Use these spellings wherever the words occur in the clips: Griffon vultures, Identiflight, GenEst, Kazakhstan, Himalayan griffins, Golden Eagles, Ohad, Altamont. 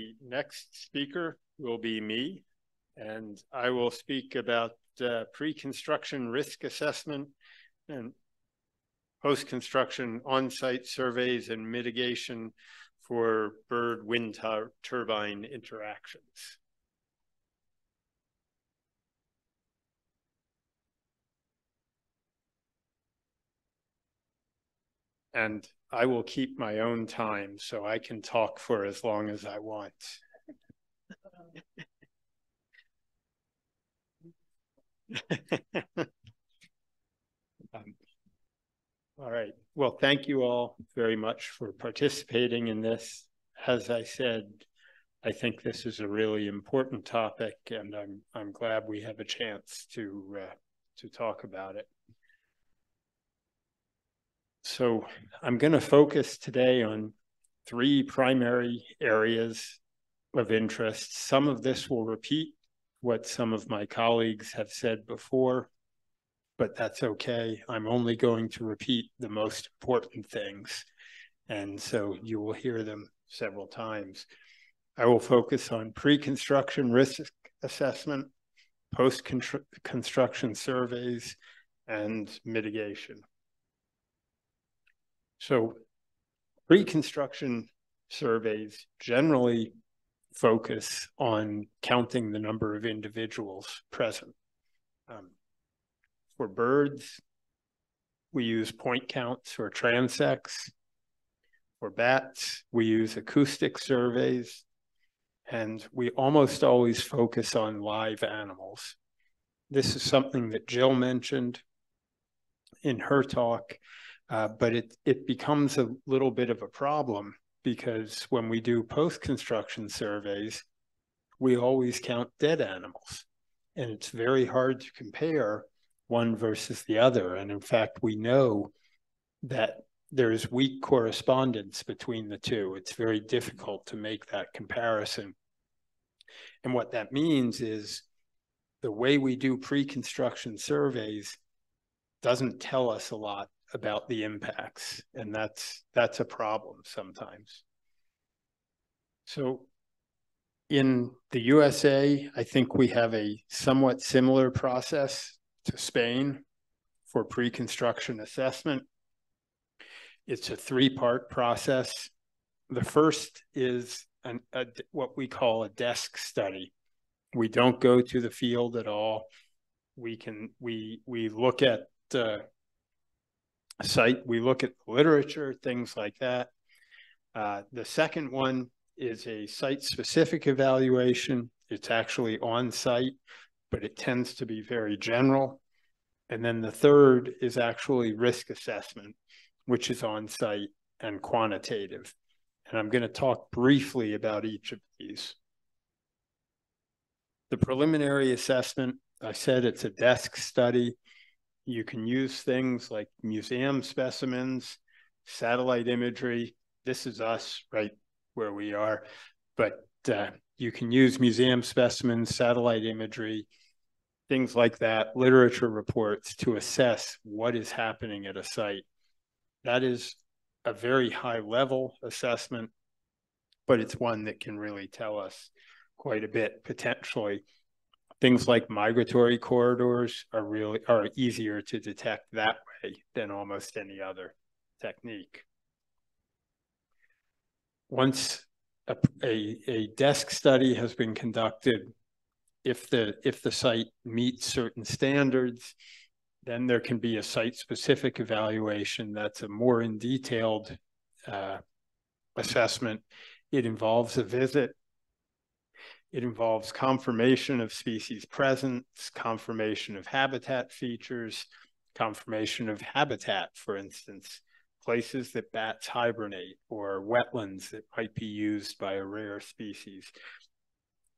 The next speaker will be me, and I will speak about pre-construction risk assessment and post-construction on-site surveys and mitigation for bird wind turbine interactions. And I will keep my own time so I can talk for as long as I want. All right. Well, thank you all very much for participating in this. As I said, I think this is a really important topic, and I'm glad we have a chance to talk about it. So I'm going to focus today on three primary areas of interest. Some of this will repeat what some of my colleagues have said before, but that's okay. I'm only going to repeat the most important things, and so you will hear them several times. I will focus on pre-construction risk assessment, post-construction surveys, and mitigation. So pre-construction surveys generally focus on counting the number of individuals present. For birds, we use point counts or transects. For bats, we use acoustic surveys. And we almost always focus on live animals. This is something that Jill mentioned in her talk. But it becomes a little bit of a problem, because when we do post-construction surveys, we always count dead animals, and it's very hard to compare one versus the other. And in fact, we know that there is weak correspondence between the two. It's very difficult to make that comparison. And what that means is the way we do pre-construction surveys doesn't tell us a lot about the impacts, and that's a problem sometimes. So in the USA, I think we have a somewhat similar process to Spain for pre-construction assessment. It's a three-part process. The first is what we call a desk study. We don't go to the field at all. We look at site, we look at literature, things like that. The second one is a site-specific evaluation. It's actually on site, but it tends to be very general. And then the third is actually risk assessment, which is on site and quantitative. And I'm going to talk briefly about each of these. The preliminary assessment, I said it's a desk study. You can use things like museum specimens, satellite imagery. This is us right where we are, but you can use museum specimens, satellite imagery, things like that, literature reports to assess what is happening at a site. That is a very high level assessment, but it's one that can really tell us quite a bit potentially. Things like migratory corridors are easier to detect that way than almost any other technique. Once a desk study has been conducted, if the site meets certain standards, then there can be a site-specific evaluation. That's a more in-detailed assessment. It involves a visit. It involves confirmation of species presence, confirmation of habitat features, confirmation of habitat, for instance, places that bats hibernate or wetlands that might be used by a rare species.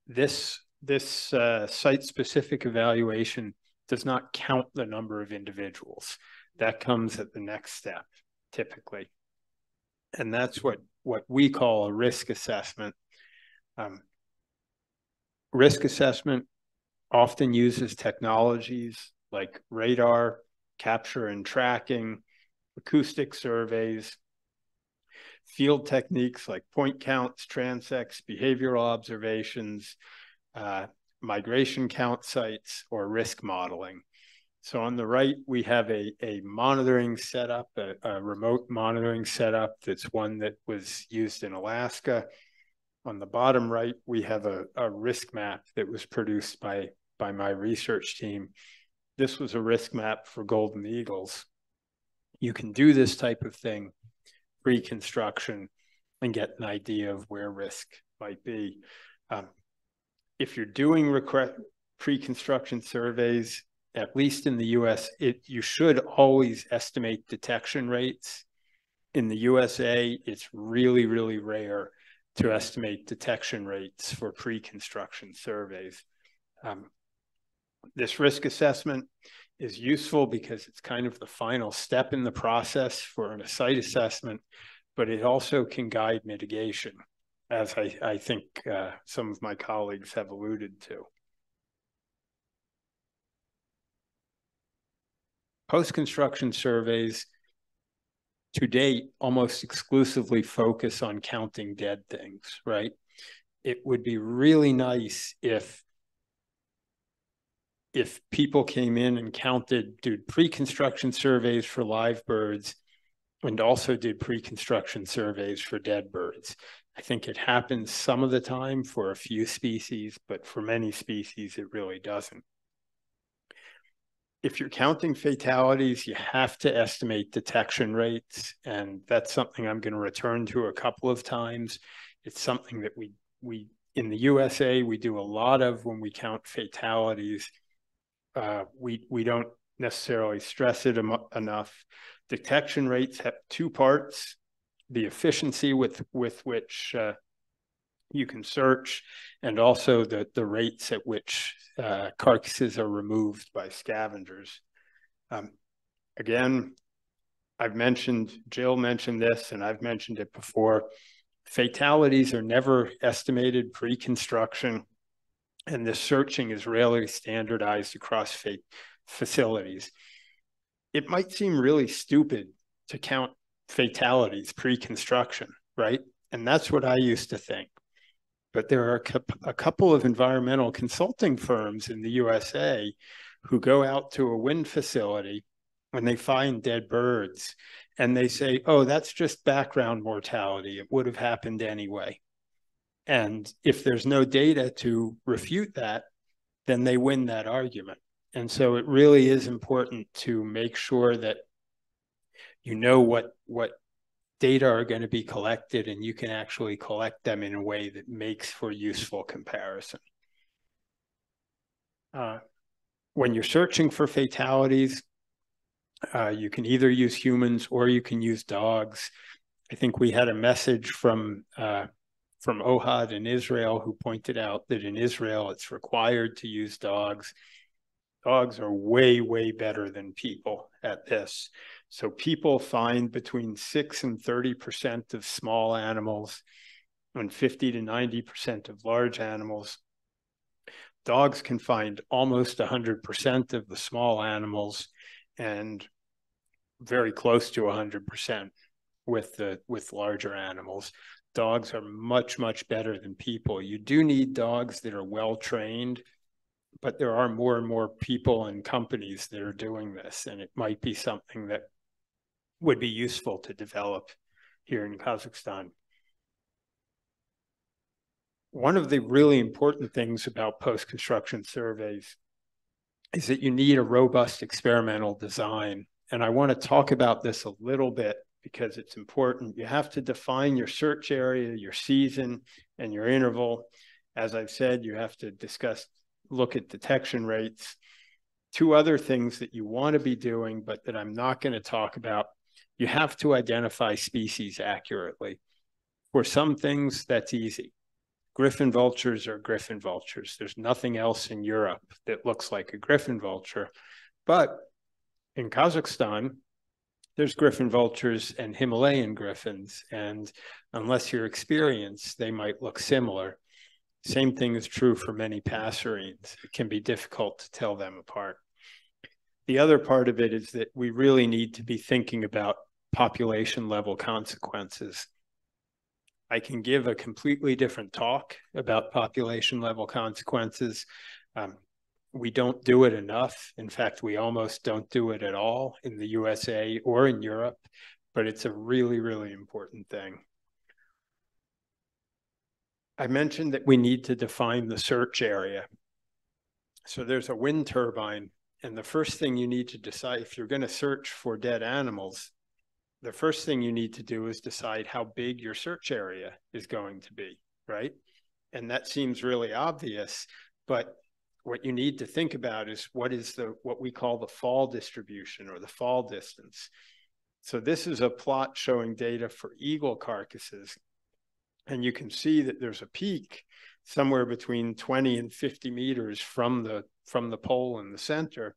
This site-specific evaluation does not count the number of individuals. That comes at the next step, typically. And that's what we call a risk assessment. Risk assessment often uses technologies like radar, capture and tracking, acoustic surveys field techniques like point counts, transects, behavioral observations, migration count sites, or risk modeling. So on the right, we have a monitoring setup, a remote monitoring setup. That's one that was used in Alaska. On the bottom right, we have a risk map that was produced by my research team. This was a risk map for golden eagles. You can do this type of thing pre-construction and get an idea of where risk might be. If you're doing pre-construction surveys, at least in the US, you should always estimate detection rates. In the USA, it's really, really rare to estimate detection rates for pre-construction surveys. This risk assessment is useful because it's kind of the final step in the process for a site assessment, but it also can guide mitigation, as I think some of my colleagues have alluded to. Post-construction surveys to date almost exclusively focus on counting dead things, right? It would be really nice if people came in and counted, did pre-construction surveys for live birds and also did pre-construction surveys for dead birds. I think it happens some of the time for a few species, but for many species, it really doesn't. If you're counting fatalities, you have to estimate detection rates, and that's something I'm going to return to a couple of times. It's something that we in the USA, we do a lot of when we count fatalities. We don't necessarily stress it enough. Detection rates have two parts: the efficiency with which you can search, and also the rates at which carcasses are removed by scavengers. Again, Jill mentioned this, and I've mentioned it before. Fatalities are never estimated pre-construction, and this searching is rarely standardized across facilities. It might seem really stupid to count fatalities pre-construction, right? And that's what I used to think. But there are a couple of environmental consulting firms in the USA who go out to a wind facility and they find dead birds and they say, oh, that's just background mortality. It would have happened anyway. And if there's no data to refute that, then they win that argument. And so it really is important to make sure that you know what data are going to be collected, and you can actually collect them in a way that makes for useful comparison. When you're searching for fatalities, you can either use humans or you can use dogs. I think we had a message from Ohad in Israel, who pointed out that in Israel, it's required to use dogs. Dogs are way, way better than people at this. So people find between 6 and 30% of small animals and 50 to 90% of large animals. Dogs can find almost 100% of the small animals and very close to 100% with larger animals. Dogs are much, much better than people. You do need dogs that are well-trained, but there are more and more people and companies that are doing this, and it might be something that would be useful to develop here in Kazakhstan. One of the really important things about post-construction surveys is that you need a robust experimental design. And I want to talk about this a little bit because it's important. You have to define your search area, your season, and your interval. As I've said, you have to look at detection rates. Two other things that you want to be doing, but that I'm not going to talk about, you have to identify species accurately. For some things, that's easy. Griffon vultures are griffon vultures. There's nothing else in Europe that looks like a griffon vulture. But in Kazakhstan, there's griffon vultures and Himalayan griffins, and unless you're experienced, they might look similar. Same thing is true for many passerines. It can be difficult to tell them apart. The other part of it is that we really need to be thinking about population level consequences. I can give a completely different talk about population level consequences. We don't do it enough. In fact, we almost don't do it at all in the USA or in Europe, but it's a really, really important thing. I mentioned that we need to define the search area. So there's a wind turbine, and the first thing you need to decide, if you're going to search for dead animals, the first thing you need to do is decide how big your search area is going to be, right? And that seems really obvious, but what you need to think about is what is the, what we call the fall distribution or the fall distance. So this is a plot showing data for eagle carcasses. And you can see that there's a peak somewhere between 20 and 50 meters from the pole in the center,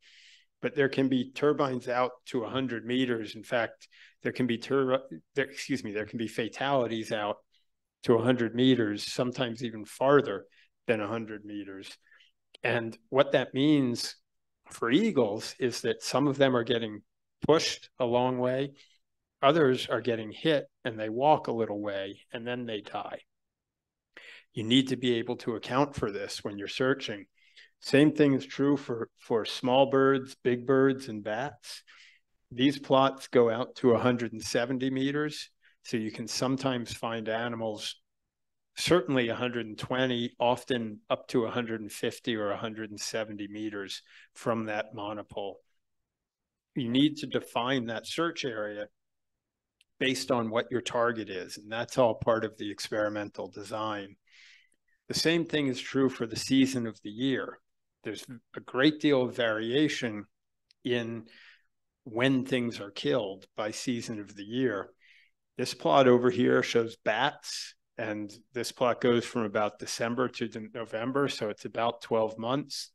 but there can be turbines out to 100 meters. In fact, there can be there can be fatalities out to 100 meters, sometimes even farther than 100 meters. And what that means for eagles is that some of them are getting pushed a long way, others are getting hit and they walk a little way and then they die. You need to be able to account for this when you're searching. Same thing is true for small birds, big birds, and bats. These plots go out to 170 meters, so you can sometimes find animals certainly 120, often up to 150 or 170 meters from that monopole. You need to define that search area based on what your target is, and that's all part of the experimental design. The same thing is true for the season of the year. There's a great deal of variation in when things are killed by season of the year. This plot over here shows bats, and this plot goes from about December to November, so it's about 12 months.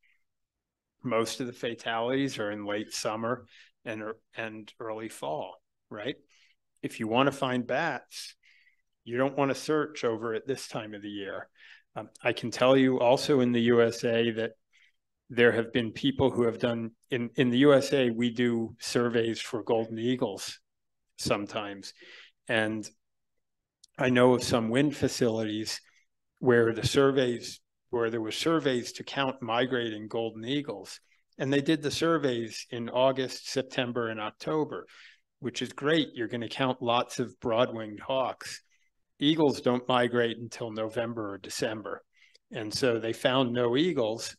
Most of the fatalities are in late summer and early fall, right? If you want to find bats, you don't want to search over at this time of the year. I can tell you also in the USA that there have been people who have done, in the USA, we do surveys for golden eagles sometimes. And I know of some wind facilities where the surveys, where there were surveys to count migrating golden eagles. And they did the surveys in August, September, and October, which is great. You're going to count lots of broad-winged hawks. Eagles don't migrate until November or December. And so they found no eagles,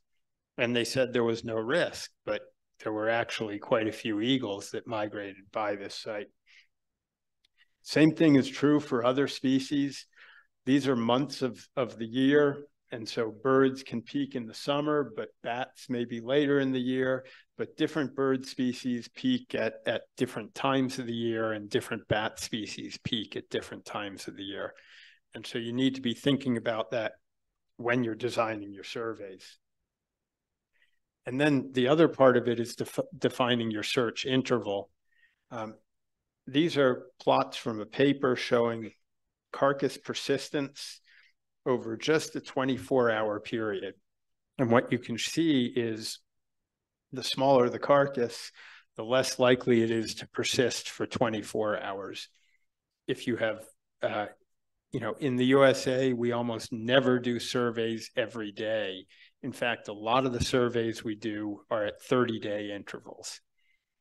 and they said there was no risk, but there were actually quite a few eagles that migrated by this site. Same thing is true for other species. These are months of the year, and so birds can peak in the summer, but bats may be later in the year, but different bird species peak at different times of the year, and different bat species peak at different times of the year. And so you need to be thinking about that when you're designing your surveys. And then the other part of it is defining your search interval. These are plots from a paper showing carcass persistence over just a 24-hour period. And what you can see is the smaller the carcass, the less likely it is to persist for 24 hours. If you have, in the USA, we almost never do surveys every day. In fact, a lot of the surveys we do are at 30-day intervals.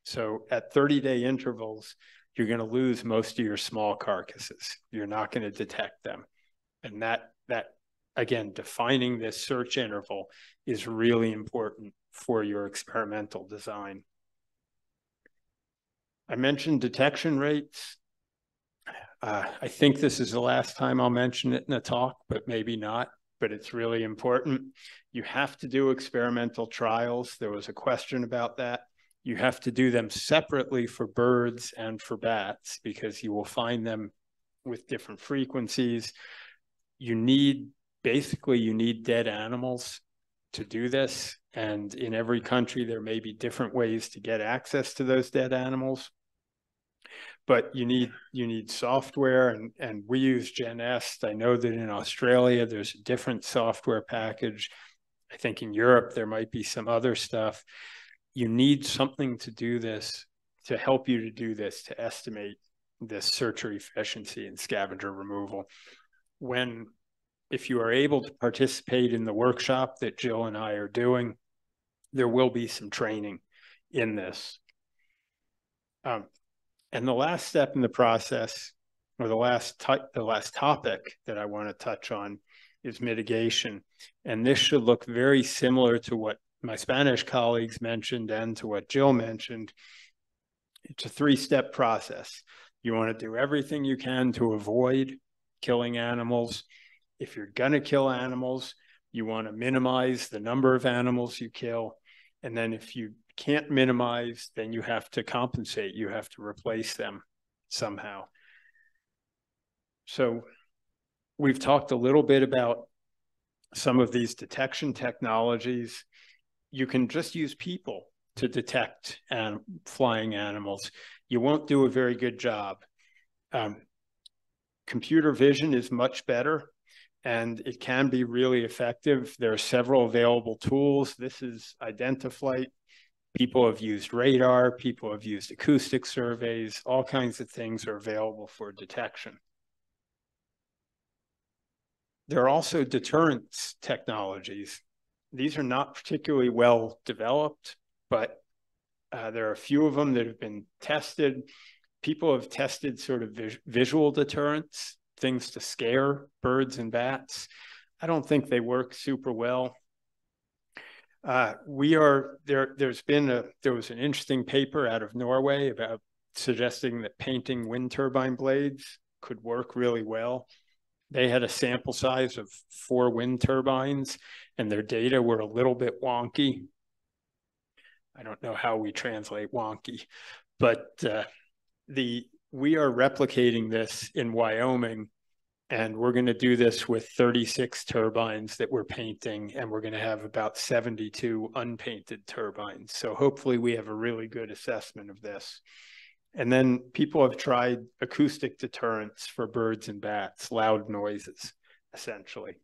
So at 30-day intervals, you're going to lose most of your small carcasses. You're not going to detect them. And that, again, defining this search interval is really important for your experimental design. I mentioned detection rates. I think this is the last time I'll mention it in a talk, but maybe not, but it's really important. You have to do experimental trials. There was a question about that. You have to do them separately for birds and for bats because you will find them with different frequencies. You need dead animals to do this. And in every country, there may be different ways to get access to those dead animals. But you need software, and we use GenEst. I know that in Australia, there's a different software package. I think in Europe, there might be some other stuff. You need something to do this, to help you to do this, to estimate this search efficiency and scavenger removal. when, if you are able to participate in the workshop that Jill and I are doing, there will be some training in this. And the last step in the process, or the last topic that I want to touch on, is mitigation. And this should look very similar to what my Spanish colleagues mentioned and to what Jill mentioned. It's a three-step process. You want to do everything you can to avoid killing animals. If you're going to kill animals, you want to minimize the number of animals you kill. And then if you can't minimize, then you have to compensate. You have to replace them somehow. So we've talked a little bit about some of these detection technologies. You can just use people to detect flying animals. You won't do a very good job. Computer vision is much better, and it can be really effective. There are several available tools. This is Identiflight. People have used radar. People have used acoustic surveys. All kinds of things are available for detection. There are also deterrence technologies. These are not particularly well developed, but there are a few of them that have been tested. People have tested sort of visual deterrence, things to scare birds and bats. I don't think they work super well. There was an interesting paper out of Norway about suggesting that painting wind turbine blades could work really well. They had a sample size of 4 wind turbines, and their data were a little bit wonky. I don't know how we translate wonky, but we are replicating this in Wyoming, and we're going to do this with 36 turbines that we're painting, and we're going to have about 72 unpainted turbines. So hopefully we have a really good assessment of this. And then people have tried acoustic deterrence for birds and bats, loud noises, essentially.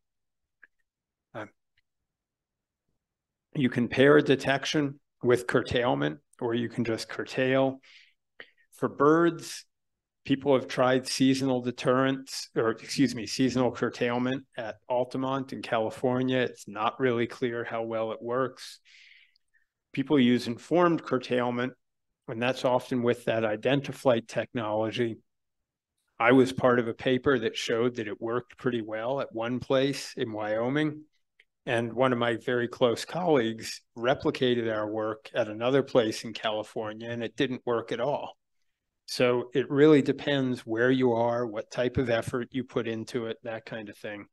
You can pair detection with curtailment, or you can just curtail. For birds, people have tried seasonal curtailment at Altamont in California. It's not really clear how well it works. People use informed curtailment, and that's often with that Identiflight technology. I was part of a paper that showed that it worked pretty well at one place in Wyoming, and one of my very close colleagues replicated our work at another place in California, and it didn't work at all. So it really depends where you are, what type of effort you put into it, that kind of thing.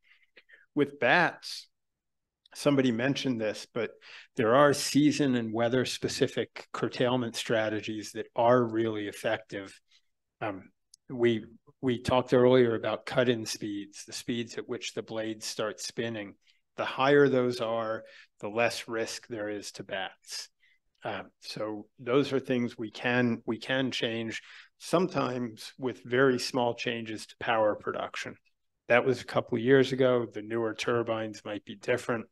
With bats, somebody mentioned this, but there are season and weather-specific curtailment strategies that are really effective. We talked earlier about cut-in speeds, the speeds at which the blades start spinning. The higher those are, the less risk there is to bats. So those are things we can change, sometimes with very small changes to power production. That was a couple of years ago. The newer turbines might be different,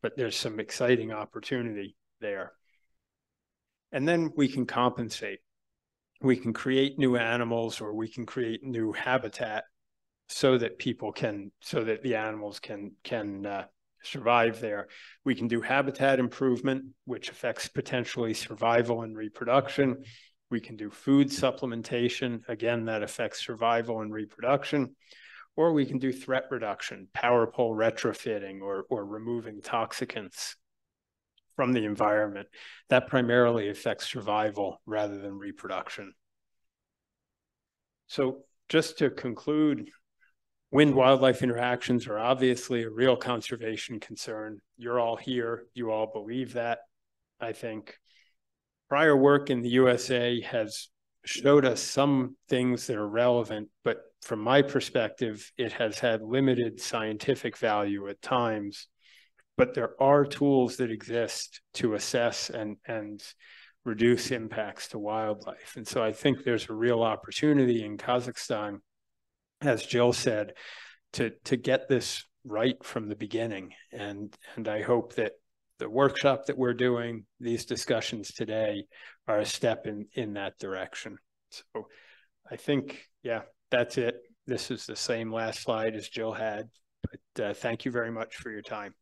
but there's some exciting opportunity there. And then we can compensate. We can create new animals, or we can create new habitat so that the animals can survive there. We can do habitat improvement, which affects potentially survival and reproduction. We can do food supplementation. Again, that affects survival and reproduction. Or we can do threat reduction, power pole retrofitting, or removing toxicants from the environment. That primarily affects survival rather than reproduction. So just to conclude, wind-wildlife interactions are obviously a real conservation concern. You're all here. You all believe that, I think. Prior work in the USA has showed us some things that are relevant, but from my perspective, it has had limited scientific value at times. But there are tools that exist to assess and reduce impacts to wildlife. And so I think there's a real opportunity in Kazakhstan, as Jill said, to get this right from the beginning. And I hope that the workshop that we're doing, these discussions today, are a step in that direction. So I think, yeah, that's it. This is the same last slide as Jill had, but thank you very much for your time.